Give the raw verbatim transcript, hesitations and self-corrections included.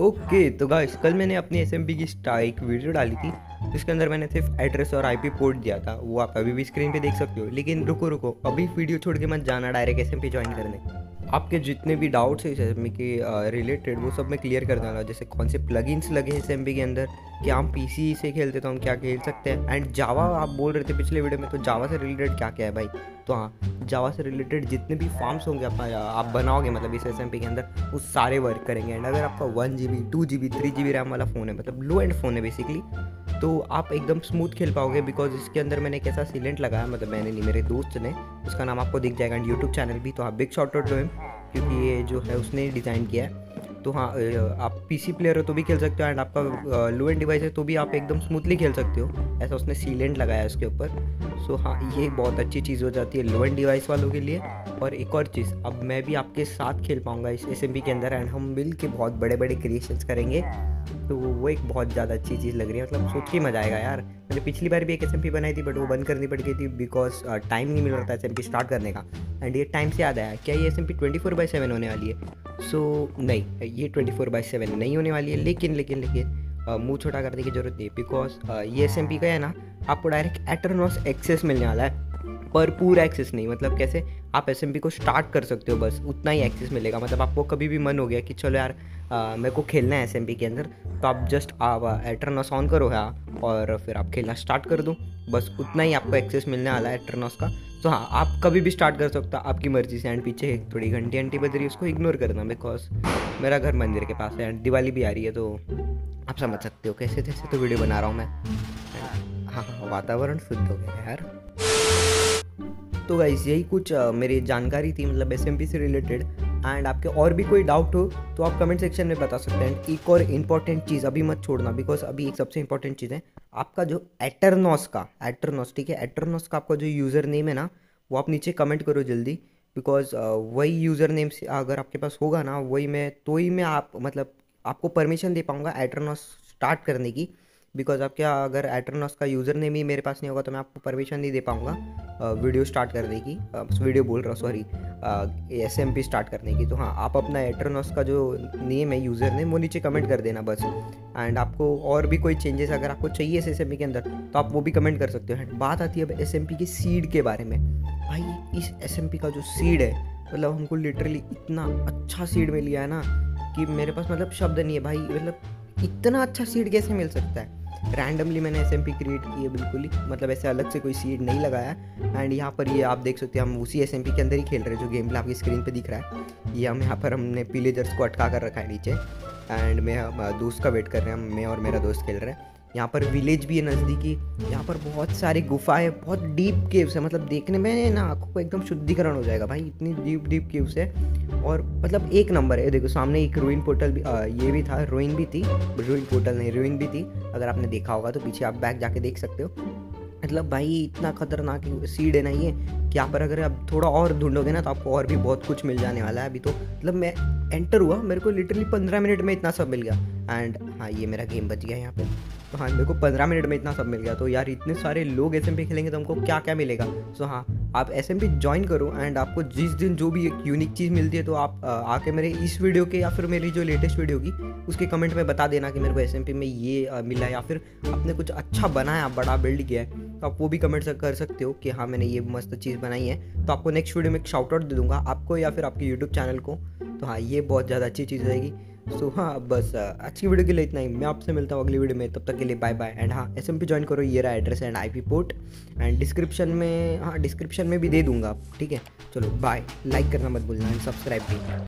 Okay तो guys कल मैंने अपनी एसएमपी की स्ट्राइक वीडियो डाली थी, जिसके अंदर मैंने सिर्फ एड्रेस और आईपी पोर्ट दिया था, वो आप अभी भी स्क्रीन पे देख सकते हो। लेकिन रुको रुको अभी वीडियो छोड़ के मत जाना डायरेक्ट एसएमपी ज्वाइन करने। आपके जितने भी डाउट्स हैं इस एसएमपी के रिलेटेड वो सब मैं क्लियर कर दूँगा, जैसे कौन से प्लगइन्स लगे हैं एसएमपी के अंदर, क्या हम पीसी से खेलते तो हम क्या खेल सकते हैं, एंड जावा आप बोल रहे थे पिछले वीडियो में, तो जावा से रिलेटेड क्या क्या है भाई। तो हाँ, जावा से रिलेटेड जितने भी फॉर्म्स होंगे आप आप बनाओगे मतलब इस एसएमपी के अंदर, वो सारे वर्क करेंगे। एंड अगर आपका one G B two G B three G B RAM वाला फ़ोन है, मतलब लो एंड फ़ोन है बेसिकली, तो आप एकदम स्मूथ खेल पाओगे। बिकॉज इसके अंदर मैंने एक ऐसा सीलेंट लगाया, मतलब मैंने नहीं मेरे दोस्त ने, उसका नाम आपको दिख जाएगा एंड यूट्यूब चैनल भी, तो आप बिग शॉट ऑफ ड्रीम, क्योंकि ये जो है उसने डिज़ाइन किया है। तो हाँ, आप पीसी प्लेयर हो तो भी खेल सकते हो एंड आपका लो एंड डिवाइस है तो भी आप एकदम स्मूथली खेल सकते हो, ऐसा उसने सीलेंट लगाया उसके ऊपर। सो हाँ, ये बहुत अच्छी चीज़ हो जाती है लो एंड डिवाइस वालों के लिए। और एक और चीज़, अब मैं भी आपके साथ खेल पाऊँगा इस एसएमपी के अंदर एंड हम मिल के बहुत बड़े बड़े क्रिएशंस करेंगे, तो वो एक बहुत ज़्यादा अच्छी चीज़ लग रही है। मतलब सोच के मजा आएगा यार। मैंने पिछली बार भी एक एसएमपी बनाई थी बट वो बंद करनी पड़ गई थी बिकॉज टाइम नहीं मिल रहा था एसएमपी स्टार्ट करने का। एंड ये टाइम से याद आया, क्या ये SMP twenty four by seven होने वाली है? सो so, नहीं, ये ट्वेंटी फोर बाई सेवन नहीं होने वाली है। लेकिन लेकिन लेकिन मुँह छोटा करने की ज़रूरत नहीं, बिकॉज ये एसएमपी का है ना, आपको डायरेक्ट एटरनॉस एक्सेस मिलने वाला है, पर पूरा एक्सेस नहीं। मतलब कैसे आप एसएमपी को स्टार्ट कर सकते हो, बस उतना ही एक्सेस मिलेगा। मतलब आपको कभी भी मन हो गया कि चलो यार आ, मेरे को खेलना है एसएमपी के अंदर, तो आप जस्ट आप एटरनॉस ऑन करो है और फिर आप खेलना स्टार्ट कर दो, बस उतना ही आपको एक्सेस मिलने वाला है एटरनॉस का। तो हाँ, आप कभी भी स्टार्ट कर सकते हो आपकी मर्जी से। एंड पीछे थोड़ी घंटी घंटी बज रही है, उसको इग्नोर करना बिकॉज मेरा घर मंदिर के पास है एंड दिवाली भी आ रही है, तो आप समझ सकते हो कैसे कैसे तो वीडियो बना रहा हूँ मैं। हाँ, वातावरण शुद्ध हो गया यार। तो गाइस यही कुछ आ, मेरी जानकारी थी मतलब एसएमपी से रिलेटेड। एंड आपके और भी कोई डाउट हो तो आप कमेंट सेक्शन में बता सकते हैं। एक और इम्पॉर्टेंट चीज़ अभी मत छोड़ना, बिकॉज अभी एक सबसे इम्पॉर्टेंट चीज़ है आपका जो एटरनॉस का एटरनॉस ठीक है, एटरनॉस का आपका जो यूज़र नेम है ना, वो आप नीचे कमेंट करो जल्दी, बिकॉज वही यूज़र नेम से अगर आपके पास होगा ना वही मैं तो ही मैं आप मतलब आपको परमिशन दे पाऊँगा एटरनॉस स्टार्ट करने की। बिकॉज आपके अगर एटरनॉस का यूज़र नेम ही मेरे पास नहीं होगा तो मैं आपको परमिशन नहीं दे पाऊँगा वीडियो स्टार्ट करने की, वीडियो बोल रहा हूँ सॉरी, एसएमपी स्टार्ट करने की। तो हाँ, आप अपना एटरनॉस का जो नेम है यूज़र नेम वो नीचे कमेंट कर देना बस। एंड आपको और भी कोई चेंजेस अगर आपको चाहिए एसएमपी के अंदर तो आप वो भी कमेंट कर सकते हो। एंड बात आती है अब एसएमपी की सीड के बारे में। भाई इस एसएमपी का जो सीड है, मतलब हमको लिटरली इतना अच्छा सीड मिल गया है ना कि मेरे पास मतलब शब्द नहीं है भाई। मतलब इतना अच्छा सीड कैसे मिल सकता है? रैंडमली मैंने एसएमपी क्रिएट की है बिल्कुल ही, मतलब ऐसे अलग से कोई सीड नहीं लगाया। एंड यहाँ पर ये आप देख सकते हैं हम उसी एसएमपी के अंदर ही खेल रहे हैं जो गेम प्ले आपकी स्क्रीन पे दिख रहा है। ये हम यहाँ पर हमने पिलेजर्स को अटका कर रखा है नीचे, एंड मैं दोस्त का वेट कर रहे हैं, मैं और मेरा दोस्त खेल रहे हैं। यहाँ पर विलेज भी है नज़दीकी, यहाँ पर बहुत सारी गुफाएँ, बहुत डीप केव्स है, मतलब देखने में ना आँखों को एकदम शुद्धिकरण हो जाएगा भाई, इतनी डीप डीप केव्स है। और मतलब एक नंबर है। देखो सामने एक रुइन पोर्टल भी आ, ये भी था, रुइन भी थी, रुइन पोर्टल नहीं रुइन भी थी, अगर आपने देखा होगा तो पीछे आप बैक जाके देख सकते हो। मतलब भाई इतना खतरनाक सीड है ना ये, कि यहाँ पर अगर आप थोड़ा और ढूंढोगे ना तो आपको और भी बहुत कुछ मिल जाने वाला है। अभी तो मतलब मैं एंटर हुआ, मेरे को लिटरली पंद्रह मिनट में इतना सब मिल गया। एंड हाँ, ये मेरा गेम बच गया यहाँ पर। तो हाँ, मेरे को पंद्रह मिनट में इतना सब मिल गया। तो यार इतने सारे लोग एसएमपी खेलेंगे तो हमको क्या क्या मिलेगा। सो हाँ, आप एसएमपी ज्वाइन करो एंड आपको जिस दिन जो भी एक यूनिक चीज़ मिलती है तो आप आके मेरे इस वीडियो के या फिर मेरी जो लेटेस्ट वीडियो की उसके कमेंट में बता देना कि मेरे को एसएमपी में ये आ, मिला, या फिर आपने कुछ अच्छा बनाया, बड़ा बिल्ड किया है तो आप वो भी कमेंट कर सकते हो कि हाँ मैंने ये मस्त चीज़ बनाई है, तो आपको नेक्स्ट वीडियो में एक शाउट आउट दे दूँगा आपको या फिर आपके यूट्यूब चैनल को। तो हाँ, ये बहुत ज़्यादा अच्छी चीज़ रहेगी। सो so, हाँ बस आज की वीडियो के लिए इतना ही। मैं आपसे मिलता हूँ अगली वीडियो में, तब तक के लिए बाय बाय। एंड हाँ, एसएमपी ज्वाइन करो, ये रहा address and IP port, and description में, हाँ डिस्क्रिप्शन में भी दे दूंगा ठीक है। चलो बाय, लाइक करना मत भूलना एंड सब्सक्राइब भी।